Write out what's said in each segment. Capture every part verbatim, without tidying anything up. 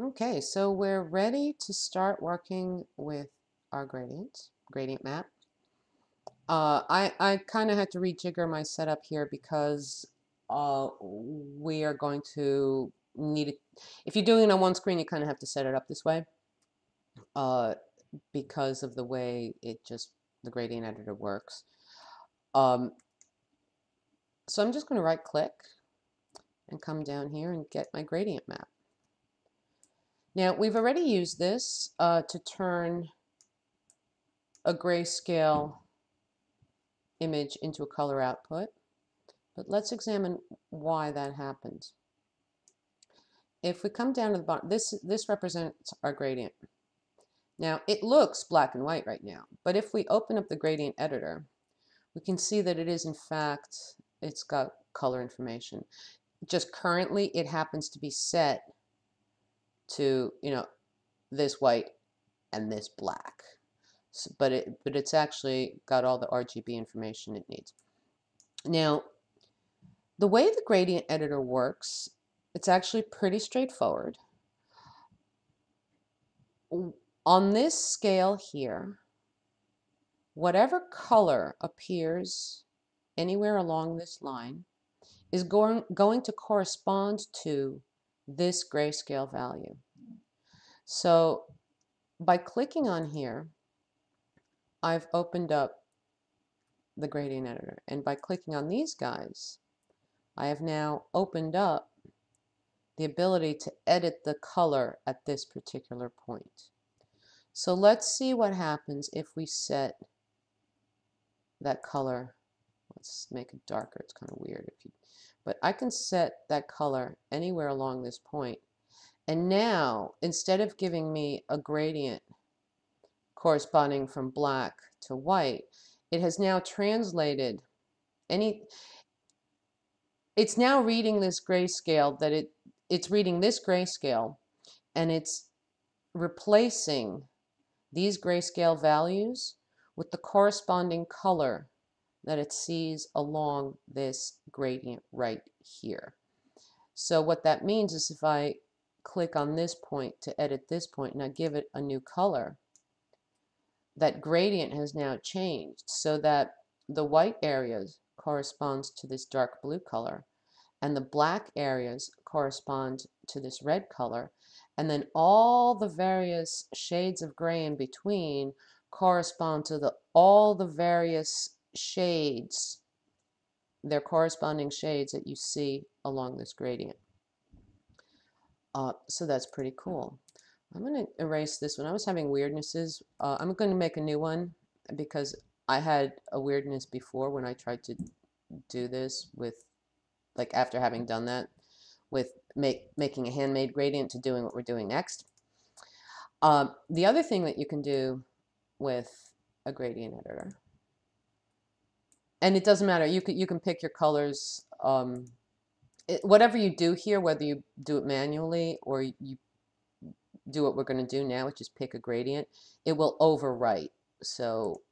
Okay, so we're ready to start working with our gradient, gradient map. Uh, I, I kind of had to rejigger my setup here because uh, we are going to need it. If you're doing it on one screen, you kind of have to set it up this way uh, because of the way it just, the gradient editor works. Um, so I'm just going to right click and come down here and get my gradient map. Now, we've already used this uh, to turn a grayscale image into a color output, but let's examine why that happened. If we come down to the bottom, this, this represents our gradient. Now, it looks black and white right now, but if we open up the gradient editor, we can see that it is, in fact, it's got color information. Just currently, it happens to be set to, you know, this white and this black, so, but it but it's actually got all the R G B information it needs. Now, the way the gradient editor works, it's actually pretty straightforward. On this scale here, whatever color appears anywhere along this line is going going to correspond to this grayscale value. So by clicking on here, I've opened up the gradient editor, and by clicking on these guys, I have now opened up the ability to edit the color at this particular point. So let's see what happens if we set that color. Let's make it darker. It's kind of weird if you, but I can set that color anywhere along this point. And now, instead of giving me a gradient corresponding from black to white, it has now translated any, it's now reading this grayscale that it, it's reading this grayscale and it's replacing these grayscale values with the corresponding color that it sees along this gradient right here. So what that means is if I click on this point to edit this point and I give it a new color, that gradient has now changed so that the white areas corresponds to this dark blue color and the black areas correspond to this red color, and then all the various shades of gray in between correspond to the all the various shades, their corresponding shades that you see along this gradient. Uh, so that's pretty cool. I'm going to erase this one. I was having weirdnesses. Uh, I'm going to make a new one because I had a weirdness before when I tried to do this with, like after having done that, with make, making a handmade gradient to doing what we're doing next. Uh, the other thing that you can do with a gradient editor, and it doesn't matter, you can, you can pick your colors, um, it, whatever you do here, whether you do it manually or you do what we're going to do now, which is pick a gradient, it will overwrite. So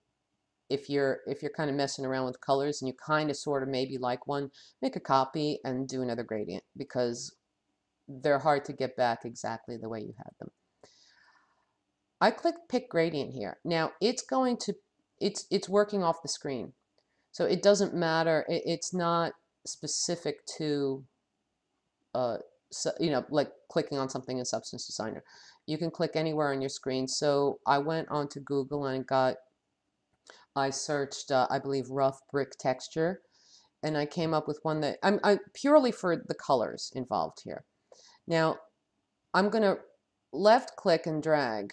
if you're, if you're kind of messing around with colors and you kind of sort of maybe like one, make a copy and do another gradient because they're hard to get back exactly the way you had them. I click pick gradient here. Now it's going to, it's, it's working off the screen. So it doesn't matter, it, it's not specific to, uh, so, you know, like clicking on something in Substance Designer. You can click anywhere on your screen. So I went onto Google and got, I searched, uh, I believe, rough brick texture. And I came up with one that, I'm, I'm purely for the colors involved here. Now, I'm going to left click and drag.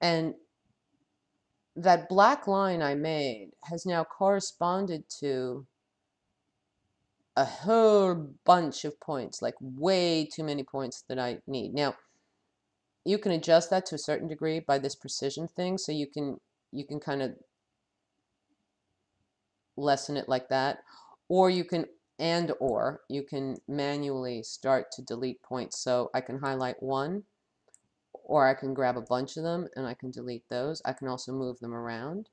And that black line I made has now corresponded to a whole bunch of points, like way too many points that I need. Now, you can adjust that to a certain degree by this precision thing, so you can you can kind of lessen it like that, or you can and or you can manually start to delete points. So I can highlight one, or I can grab a bunch of them and I can delete those. I can also move them around.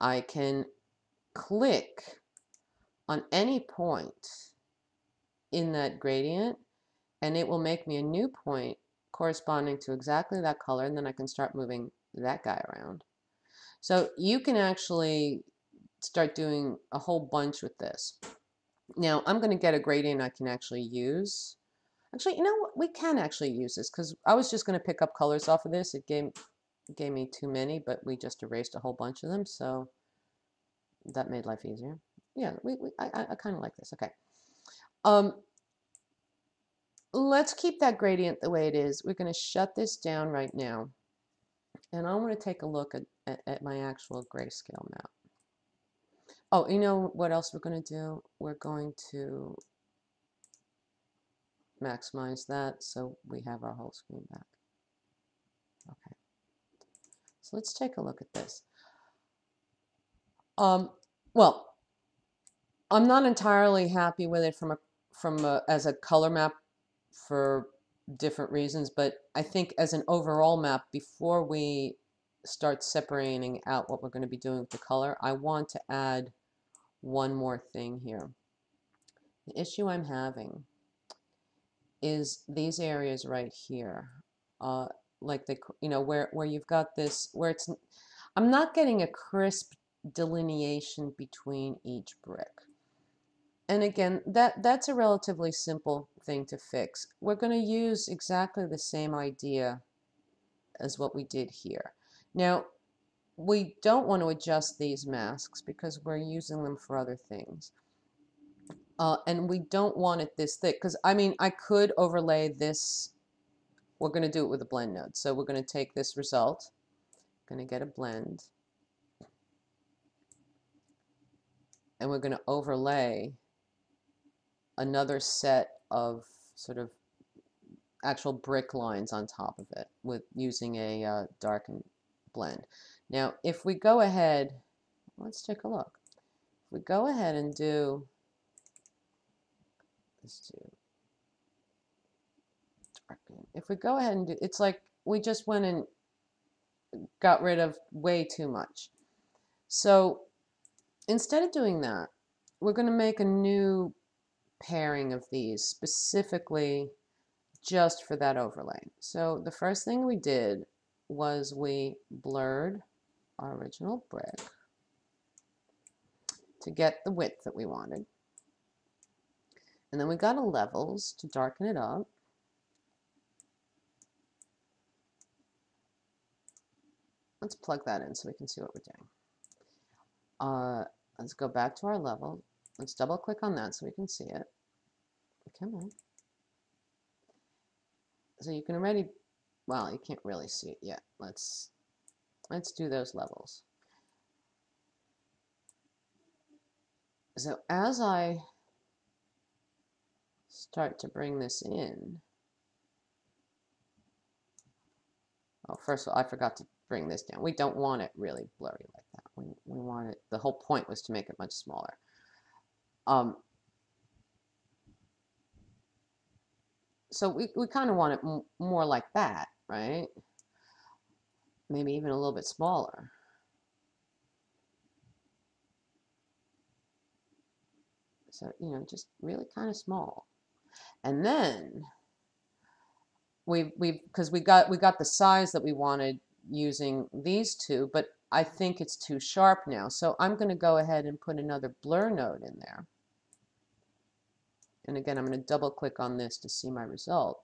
I can click on any point in that gradient and it will make me a new point corresponding to exactly that color, and then I can start moving that guy around. So you can actually start doing a whole bunch with this. Now I'm going to get a gradient I can actually use. Actually, you know what? We can actually use this because I was just going to pick up colors off of this. It gave, gave me too many, but we just erased a whole bunch of them, so that made life easier. Yeah, we, we, I, I kind of like this. Okay. Um, let's keep that gradient the way it is. We're going to shut this down right now. And I want to take a look at, at, at my actual grayscale map. Oh, you know what else we're going to do? We're going to maximize that so we have our whole screen back. Okay. So let's take a look at this. Um, well, I'm not entirely happy with it from a from a, as a color map for different reasons, but I think as an overall map, before we start separating out what we're going to be doing with the color, I want to add one more thing here. The issue I'm having is these areas right here, uh, like the you know where where you've got this where it's I'm not getting a crisp delineation between each brick. And again, that that's a relatively simple thing to fix. We're going to use exactly the same idea as what we did here. Now, we don't want to adjust these masks because we're using them for other things. Uh, and we don't want it this thick because, I mean, I could overlay this. We're going to do it with a blend node. So we're going to take this result. Going to get a blend. And we're going to overlay another set of sort of actual brick lines on top of it with using a uh, darken blend. Now, if we go ahead, let's take a look. If we go ahead and do this too, darken. If we go ahead and do, it's like we just went and got rid of way too much. So instead of doing that, we're going to make a new pairing of these specifically just for that overlay. So the first thing we did was we blurred our original brick to get the width that we wanted. And then we got a levels to darken it up. Let's plug that in so we can see what we're doing. Uh, let's go back to our level. Let's double click on that so we can see it. Come on. So you can already, well, you can't really see it yet. Let's, let's do those levels. So as I start to bring this in, oh, first of all, I forgot to bring this down. We don't want it really blurry like that. We, we want it, the whole point was to make it much smaller. Um, so we, we kind of want it m more like that, right? Maybe even a little bit smaller. So, you know, just really kind of small. And then we, we, because we got, we got the size that we wanted using these two, but I think it's too sharp now. So I'm going to go ahead and put another blur node in there. And again, I'm going to double click on this to see my result.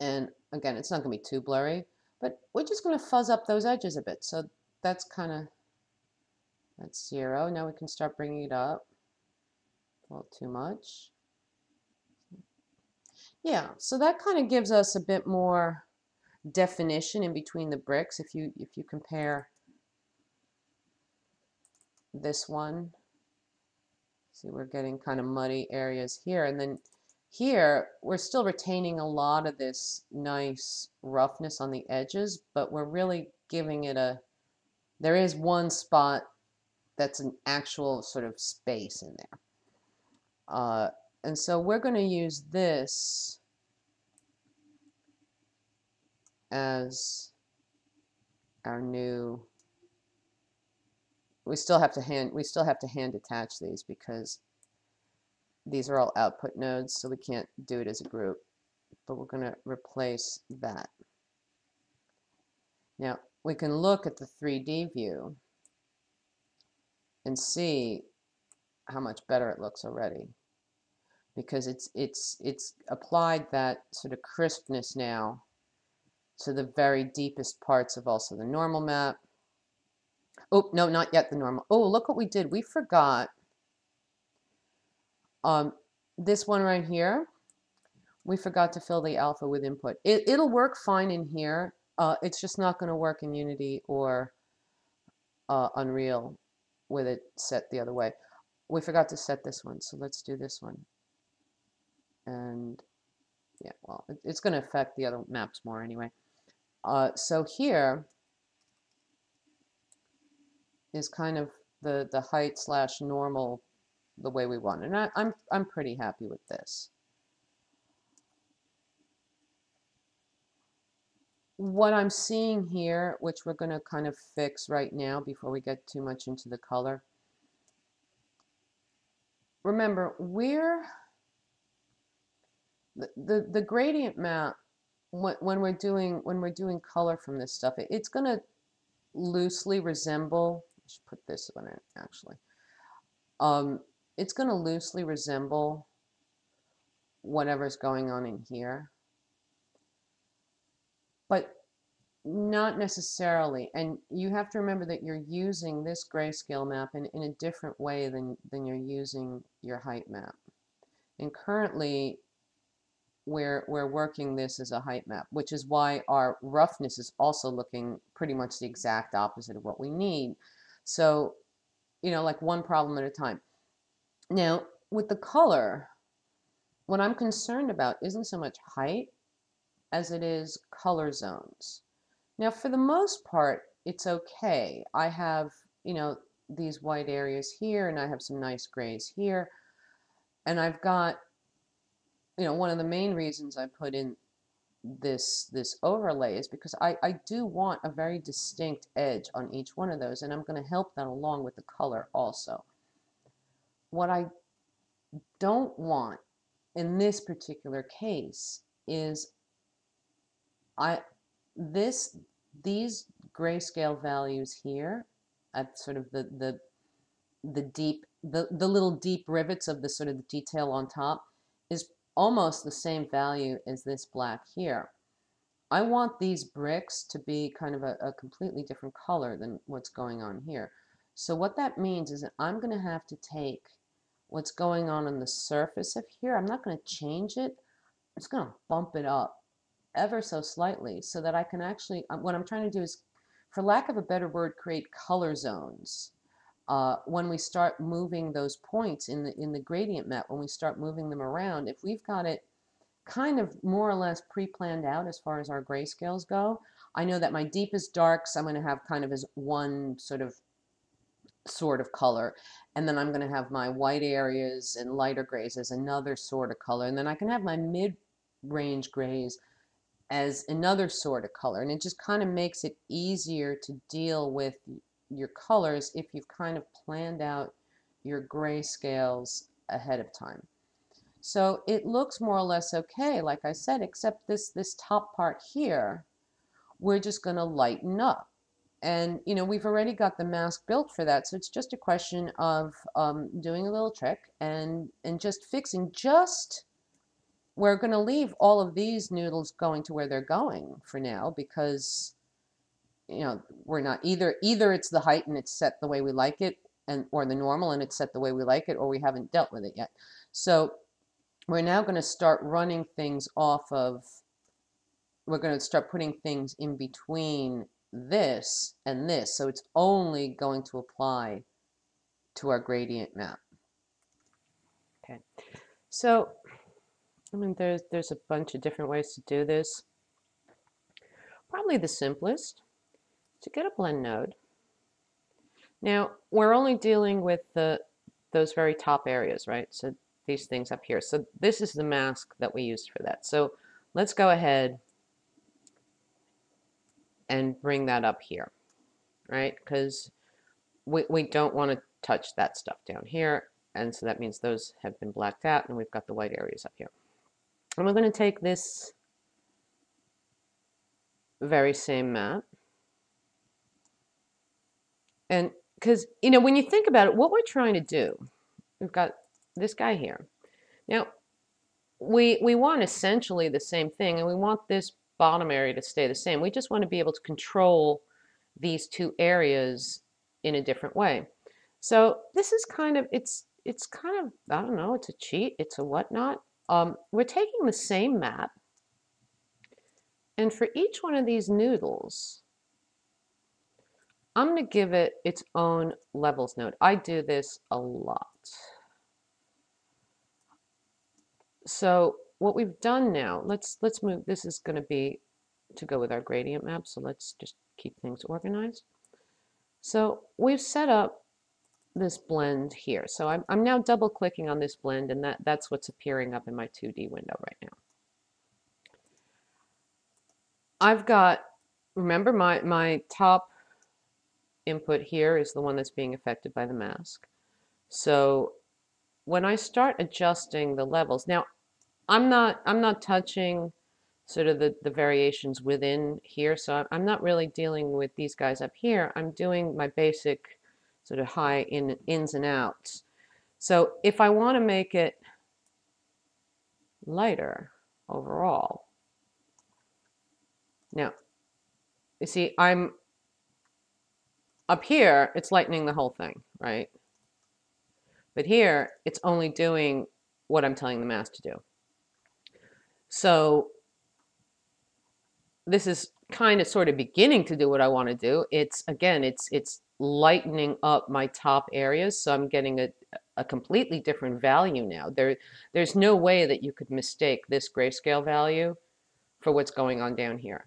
And again, it's not going to be too blurry, but we're just going to fuzz up those edges a bit. So that's kind of, that's zero. Now we can start bringing it up. Well, too much. Yeah, so that kind of gives us a bit more definition in between the bricks. If you if you compare this one, see we're getting kind of muddy areas here, and then here we're still retaining a lot of this nice roughness on the edges, but we're really giving it a, there is one spot that's an actual sort of space in there, uh, and so we're going to use this as our new, we still have to hand we still have to hand attach these because these are all output nodes, so we can't do it as a group, but we're going to replace that. Now we can look at the three D view and see how much better it looks already, because it's it's it's applied that sort of crispness now to the very deepest parts of also the normal map. Oh no, not yet the normal. Oh, look what we did. We forgot um, this one right here. We forgot to fill the alpha with input. It, it'll work fine in here. Uh, it's just not going to work in Unity or uh, Unreal with it set the other way. We forgot to set this one, so let's do this one. And yeah, well, it, it's going to affect the other maps more anyway. Uh, so here is kind of the the height slash normal the way we want it. And I, I'm I'm pretty happy with this. What I'm seeing here, which we're going to kind of fix right now before we get too much into the color. Remember, we're the the, the gradient map when, when we're doing when we're doing color from this stuff. It, it's going to loosely resemble. I should put this one in actually. Um, it's going to loosely resemble whatever's going on in here, but not necessarily. And you have to remember that you're using this grayscale map in, in a different way than, than you're using your height map. And currently, we're, we're working this as a height map, which is why our roughness is also looking pretty much the exact opposite of what we need. So, you know, like one problem at a time. Now, with the color, what I'm concerned about isn't so much height as it is color zones. Now, for the most part, it's okay. I have, you know, these white areas here, and I have some nice grays here. And I've got, you know, one of the main reasons I put in this this overlay is because I, I do want a very distinct edge on each one of those, and I'm going to help that along with the color also. What I don't want in this particular case is I this these grayscale values here at sort of the the the deep the the little deep rivets of the sort of the detail on top is almost the same value as this black here. I want these bricks to be kind of a, a completely different color than what's going on here. So what that means is that I'm going to have to take what's going on on the surface of here. I'm not going to change it. I'm just going to bump it up ever so slightly so that I can actually, what I'm trying to do is, for lack of a better word, create color zones. Uh, when we start moving those points in the in the gradient map, when we start moving them around, if we've got it kind of more or less pre-planned out as far as our grayscales go, I know that my deepest darks I'm going to have kind of as one sort of sort of color, and then I'm going to have my white areas and lighter grays as another sort of color, and then I can have my mid-range grays as another sort of color, and it just kind of makes it easier to deal with your colors if you've kind of planned out your grayscales ahead of time. So it looks more or less okay, like I said, except this this top part here, we're just going to lighten up. And you know, we've already got the mask built for that, so it's just a question of um, doing a little trick and and just fixing just. We're going to leave all of these noodles going to where they're going for now, because you know we're not either either it's the height and it's set the way we like it, and or the normal and it's set the way we like it, or we haven't dealt with it yet. So we're now going to start running things off of, we're going to start putting things in between this and this, so it's only going to apply to our gradient map. Okay, so I mean, there's, there's a bunch of different ways to do this. Probably the simplest to get a blend node. Now, we're only dealing with the, those very top areas, right? So these things up here. So this is the mask that we used for that. So let's go ahead and bring that up here, right? Because we, we don't want to touch that stuff down here. And so that means those have been blacked out and we've got the white areas up here. And we're going to take this very same map. And because, you know, when you think about it, what we're trying to do, we've got this guy here. Now, we, we want essentially the same thing, and we want this bottom area to stay the same. We just want to be able to control these two areas in a different way. So this is kind of, it's, it's kind of, I don't know, it's a cheat, it's a whatnot. Um, we're taking the same map, and for each one of these noodles, I'm going to give it its own levels node. I do this a lot. So what we've done now, let's let's move, this is going to be to go with our gradient map, so let's just keep things organized. So we've set up this blend here. So I'm, I'm now double clicking on this blend, and that, that's what's appearing up in my two D window right now. I've got, remember my, my top input here is the one that's being affected by the mask. So when I start adjusting the levels, now I'm not, I'm not touching sort of the, the variations within here, so I'm not really dealing with these guys up here. I'm doing my basic sort of high in, ins and outs. So if I want to make it lighter overall, now you see I'm up here, it's lightening the whole thing, right? But here it's only doing what I'm telling the mask to do. So this is kind of sort of beginning to do what I want to do. It's again, it's it's lightening up my top areas, so I'm getting a, a completely different value now. There, there's no way that you could mistake this grayscale value for what's going on down here.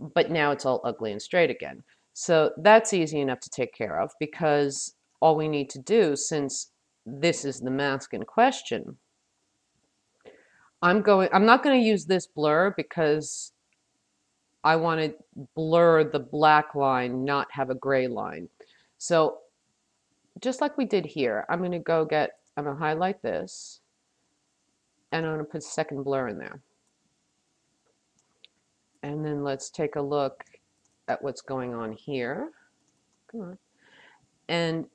But now it's all ugly and straight again. So that's easy enough to take care of, because all we need to do, since this is the mask in question, I'm going, I'm not going to use this blur because I want to blur the black line, not have a gray line. So just like we did here, I'm going to go get, I'm going to highlight this, and I'm going to put a second blur in there. And then let's take a look at what's going on here. Come on. And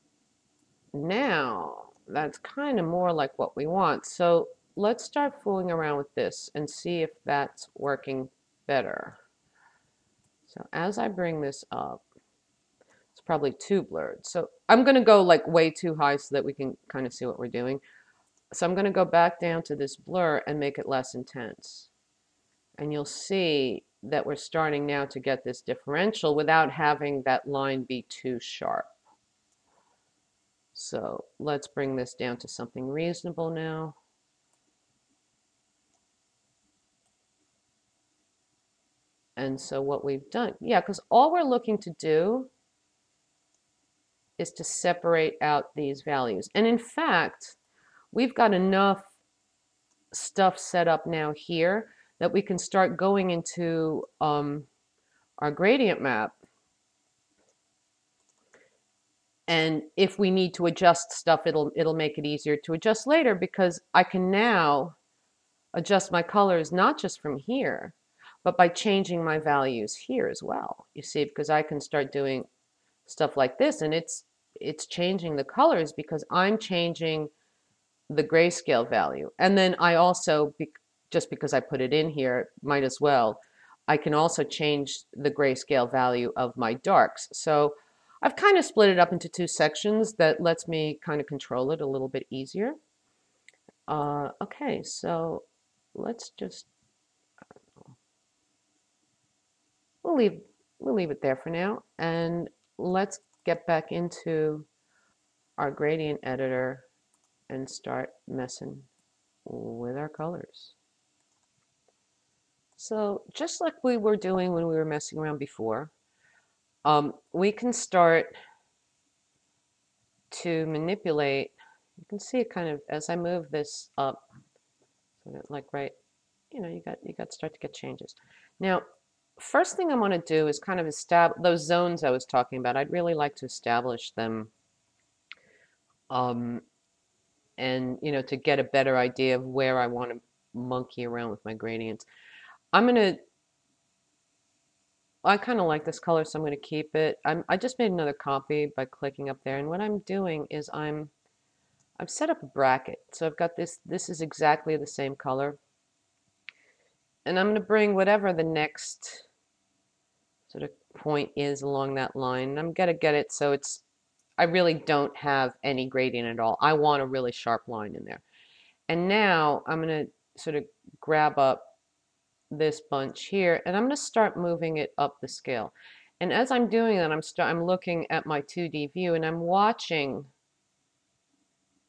now that's kind of more like what we want. So let's start fooling around with this and see if that's working better. So as I bring this up, it's probably too blurred. So I'm going to go like way too high so that we can kind of see what we're doing. So I'm going to go back down to this blur and make it less intense. And you'll see that we're starting now to get this differential without having that line be too sharp. So let's bring this down to something reasonable now. And so what we've done, yeah, because all we're looking to do is to separate out these values. And in fact, we've got enough stuff set up now here that we can start going into um, our gradient map. And if we need to adjust stuff, it'll, it'll make it easier to adjust later, because I can now adjust my colors not just from here, but by changing my values here as well, you see, because I can start doing stuff like this, and it's it's changing the colors because I'm changing the grayscale value. And then I also, be, just because I put it in here, might as well, I can also change the grayscale value of my darks. So I've kind of split it up into two sections. That lets me kind of control it a little bit easier. Uh, okay, so let's just, We'll leave, we'll leave it there for now, and let's get back into our gradient editor and start messing with our colors. So just like we were doing when we were messing around before, um, we can start to manipulate. You can see it kind of as I move this up, sort of like right, you know, you got you got to start to get changes. Now, first thing I want to do is kind of establish those zones I was talking about. I'd really like to establish them um, and, you know, to get a better idea of where I want to monkey around with my gradients. I'm going to, I kind of like this color, so I'm going to keep it. I'm, I just made another copy by clicking up there, and what I'm doing is I'm, I've set up a bracket. So I've got this, this is exactly the same color. And I'm going to bring whatever the next sort of point is along that line. I'm going to get it so it's, I really don't have any gradient at all. I want a really sharp line in there. And now I'm going to sort of grab up this bunch here, and I'm going to start moving it up the scale. And as I'm doing that, I'm start, I'm looking at my two D view, and I'm watching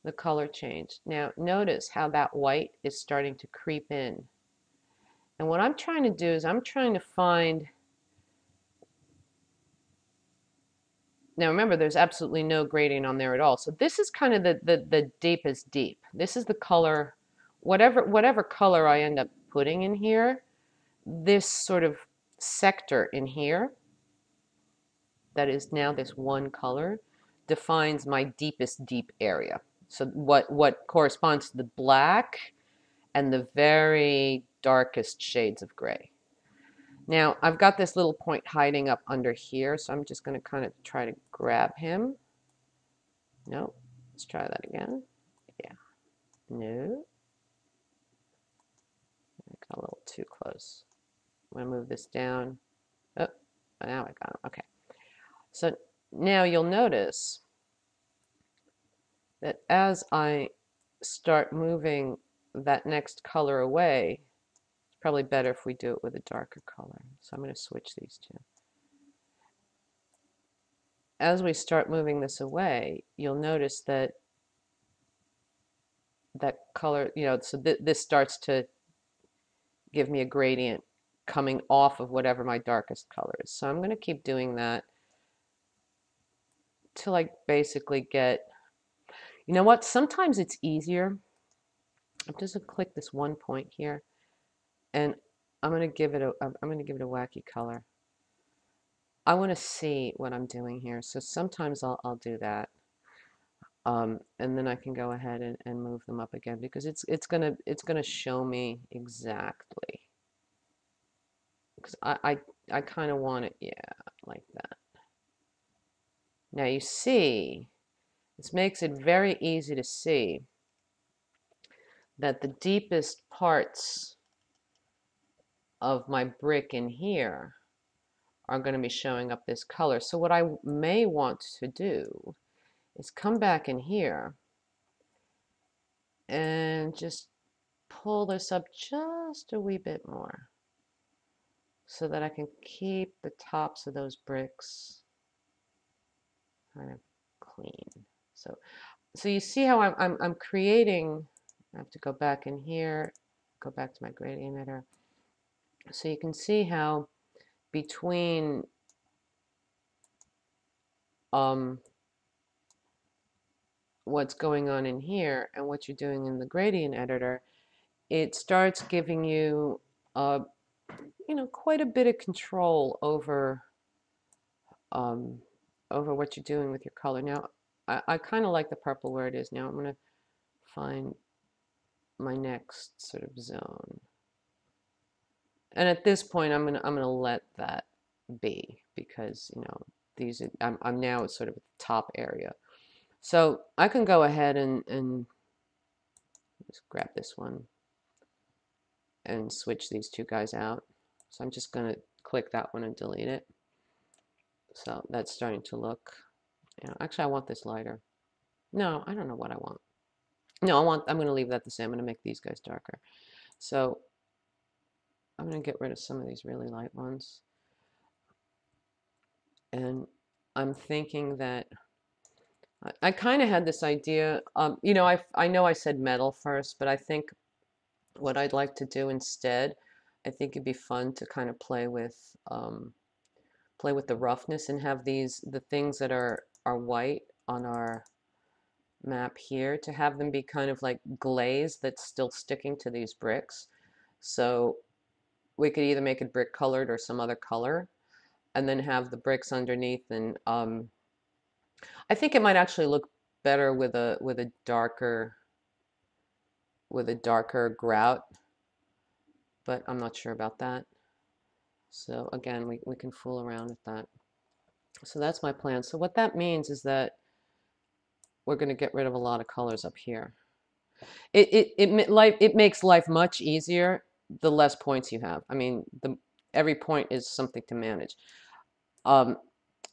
the color change. Now notice how that white is starting to creep in. And what I'm trying to do is I'm trying to find, now remember there's absolutely no gradient on there at all. So this is kind of the, the, the deepest deep. This is the color, whatever, whatever color I end up putting in here, this sort of sector in here that is now this one color defines my deepest deep area. So what, what corresponds to the black and the very darkest shades of gray. Now I've got this little point hiding up under here, so I'm just going to kind of try to grab him. No, let's try that again. Yeah, no, I got a little too close. I'm going to move this down. Oh, now I got him. Okay, so now you'll notice that as I start moving that next color away, it's probably better if we do it with a darker color. So I'm going to switch these two. As we start moving this away, you'll notice that that color, you know, so th this starts to give me a gradient coming off of whatever my darkest color is. So I'm going to keep doing that till I basically get, you know what, sometimes it's easier. I'm just gonna click this one point here, and I'm gonna give it a I'm gonna give it a wacky color. I want to see what I'm doing here, so sometimes I'll I'll do that, um, and then I can go ahead and, and move them up again, because it's it's gonna it's gonna show me exactly, because I I I kind of want it, yeah, like that. Now you see, this makes it very easy to see that the deepest parts of my brick in here are going to be showing up this color. So what I may want to do is come back in here and just pull this up just a wee bit more so that I can keep the tops of those bricks kind of clean. So, so you see how I'm, I'm, I'm creating, I have to go back in here, go back to my gradient editor. So you can see how between um, what's going on in here and what you're doing in the gradient editor, it starts giving you, uh, you know, quite a bit of control over um, over what you're doing with your color. Now, I, I kind of like the purple where it is now. I'm going to find my next sort of zone, and at this point I'm gonna I'm gonna let that be, because you know these are, I'm, I'm now sort of at the top area, so I can go ahead and and just grab this one and switch these two guys out. So I'm just gonna click that one and delete it. So that's starting to look, you know, actually I want this lighter. No, I don't know what I want. No, I want, I'm going to leave that the same. I'm going to make these guys darker. So I'm going to get rid of some of these really light ones. And I'm thinking that I, I kind of had this idea. Um, you know, I, I know I said metal first, but I think what I'd like to do instead, I think it'd be fun to kind of play with, um, play with the roughness and have these, the things that are, are white on our map here, to have them be kind of like glaze that's still sticking to these bricks. So we could either make it brick colored or some other color, and then have the bricks underneath. And um, I think it might actually look better with a with a darker with a darker grout, but I'm not sure about that. So again, we, we can fool around with that. So that's my plan. So what that means is that we're going to get rid of a lot of colors up here. It, it, it, life, it makes life much easier the less points you have. I mean, the, every point is something to manage. Um,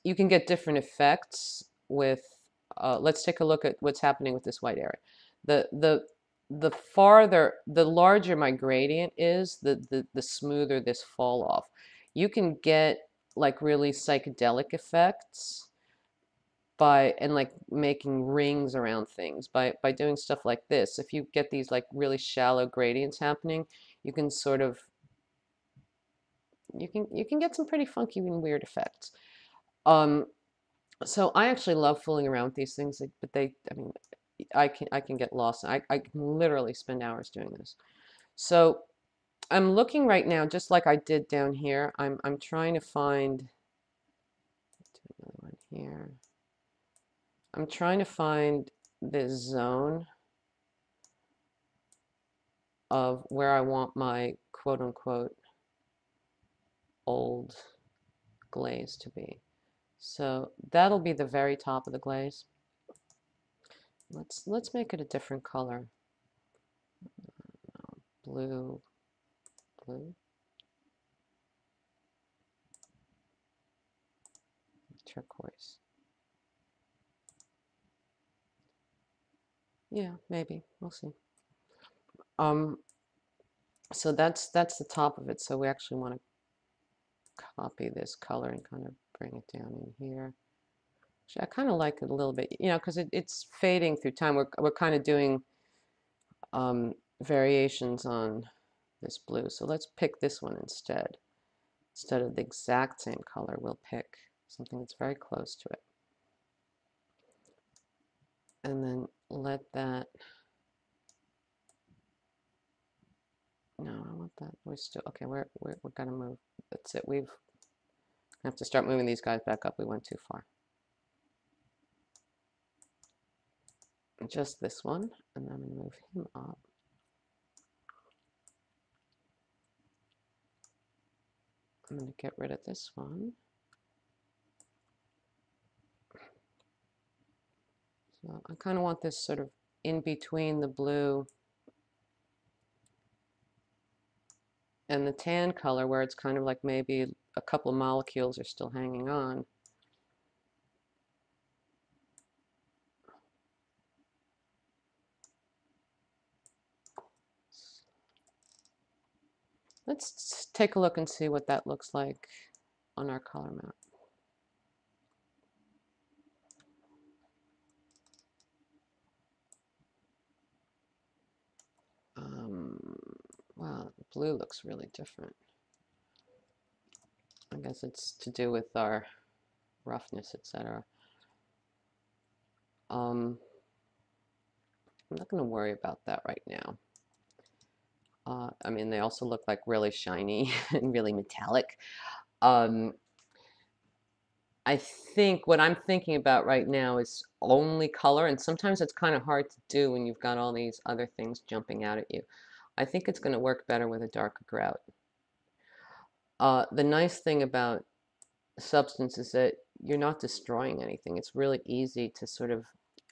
you can get different effects with, uh, let's take a look at what's happening with this white area. The, the, the farther, the larger my gradient is, the, the, the smoother this fall off. You can get like really psychedelic effects by, and like making rings around things by, by doing stuff like this. If you get these like really shallow gradients happening, you can sort of, you can, you can get some pretty funky and weird effects. Um, so I actually love fooling around with these things, but they, I mean, I can, I can get lost. I, I can literally spend hours doing this. So I'm looking right now, just like I did down here. I'm, I'm trying to find, let's do another one here. I'm trying to find this zone of where I want my quote unquote old glaze to be. So that'll be the very top of the glaze. Let's, let's make it a different color. Blue, blue. Turquoise. Yeah, maybe. We'll see. Um, so that's, that's the top of it. So we actually want to copy this color and kind of bring it down in here. Actually, I kind of like it a little bit, you know, because it, it's fading through time. We're, we're kind of doing um, variations on this blue. So let's pick this one instead. Instead of the exact same color, we'll pick something that's very close to it. And then let that, no, I want that, we're still, okay, we're, we're, we're gonna move, that's it, we've, I have to start moving these guys back up, we went too far. Just this one, and then I'm gonna move him up. I'm gonna get rid of this one. So I kind of want this sort of in between the blue and the tan color where it's kind of like maybe a couple of molecules are still hanging on. Let's take a look and see what that looks like on our color map. Wow, the blue looks really different. I guess it's to do with our roughness, et cetera. Um, I'm not going to worry about that right now. Uh, I mean, they also look like really shiny and really metallic. Um, I think what I'm thinking about right now is only color, and sometimes it's kind of hard to do when you've got all these other things jumping out at you. I think it's going to work better with a darker grout. Uh, the nice thing about Substance is that you're not destroying anything. It's really easy to sort of,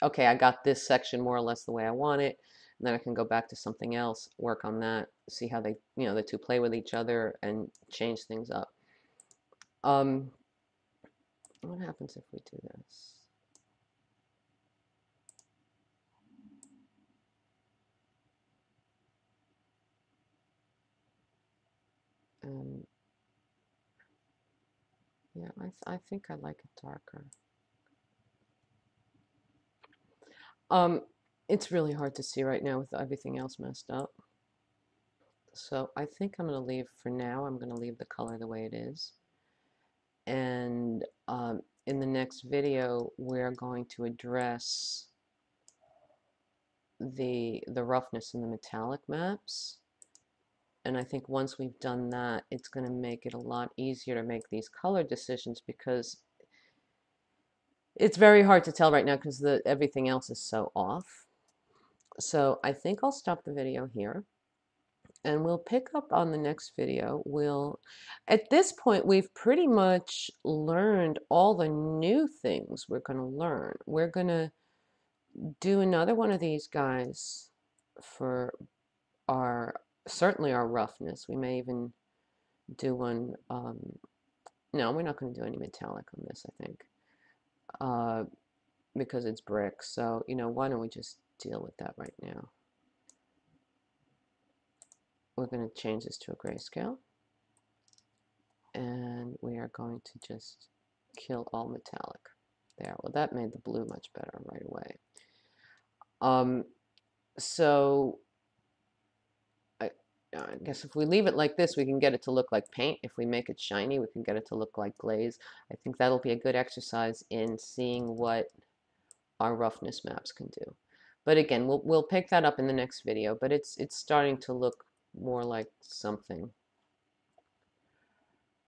okay, I got this section more or less the way I want it, and then I can go back to something else, work on that, see how they, you know, the two play with each other and change things up. Um, what happens if we do this? Um, yeah, I, th I think I like it darker. Um, it's really hard to see right now with everything else messed up. So I think I'm going to leave, for now, I'm going to leave the color the way it is. And um, in the next video, we're going to address the, the roughness in the metallic maps. And I think once we've done that, it's going to make it a lot easier to make these color decisions, because it's very hard to tell right now because the everything else is so off. So I think I'll stop the video here, and we'll pick up on the next video. We'll, at this point, we've pretty much learned all the new things we're going to learn. We're going to do another one of these guys for our, certainly our roughness. We may even do one, um, no, we're not going to do any metallic on this, I think, uh, because it's brick. So, you know, why don't we just deal with that right now? We're going to change this to a grayscale, and we are going to just kill all metallic. There, well, that made the blue much better right away. Um, so I, I guess if we leave it like this, we can get it to look like paint. If we make it shiny, we can get it to look like glaze. I think that'll be a good exercise in seeing what our roughness maps can do. But again, we'll, we'll pick that up in the next video, but it's, it's starting to look more like something.